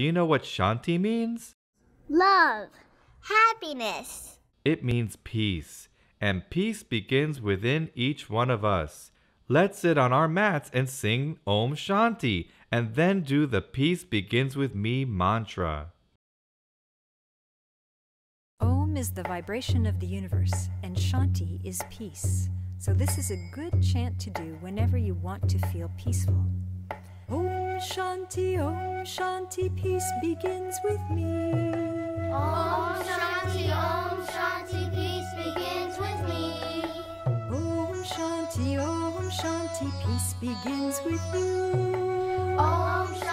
Do you know what Shanti means? Love, happiness. It means peace, and peace begins within each one of us. Let's sit on our mats and sing Om Shanti, and then do the Peace Begins With Me mantra. Om is the vibration of the universe, and Shanti is peace. So this is a good chant to do whenever you want to feel peaceful. Om Shanti, peace begins with me. Om Shanti, peace begins with me. Om Shanti, peace begins with you. Om Shanti.